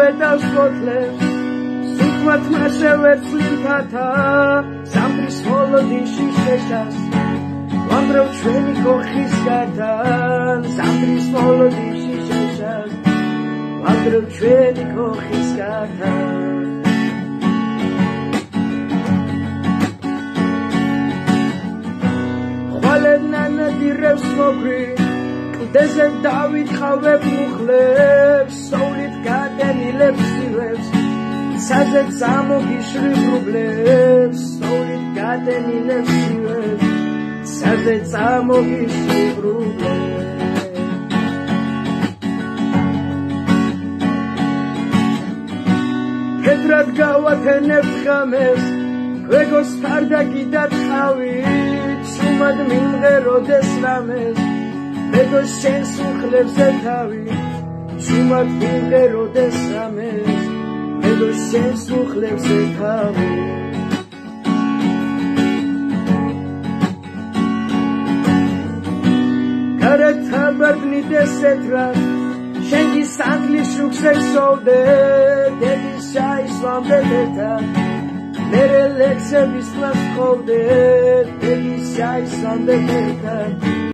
ვედავს ფოთლებს, სიტყვათ მასე ვერ წვინთათა, ზამთრის მოლოდინში შეშას, ვამბობ ჩვენი კოხის გარდან, ზამთრის მოლოდინში შეშას, ვამბობ ჩვენი კოხის გარდან. ხვალედ ნანა დირევს მოკრი, დეზენ დავით ხავებ მუხლებს, სოვლით გადენილებს ილებს, საზეც ამოგიშრი ბრუბლებს, სოვლით გადენილებს ილებს, საზეც ამოგიშრი ბრუბლებს. კედრად გავათენებ ხამეს, გვეგოს გარდა კიდად ხავით, შუმად მიმღეროდეს რამეს, მეგოს შენს უხლებზე თავი, შუმად ვიმღეროდეს რამეს, მეგოს შენს უხლებზე თავი. გარეთ აბარდნიდეს ეთრად, შენგი სანდლის რუგზე სოვდე, დედის ჩაისვამდე ერთად, მერე ლექსების ლას ხოვდე, დედის ჩაისვამდე ერთად.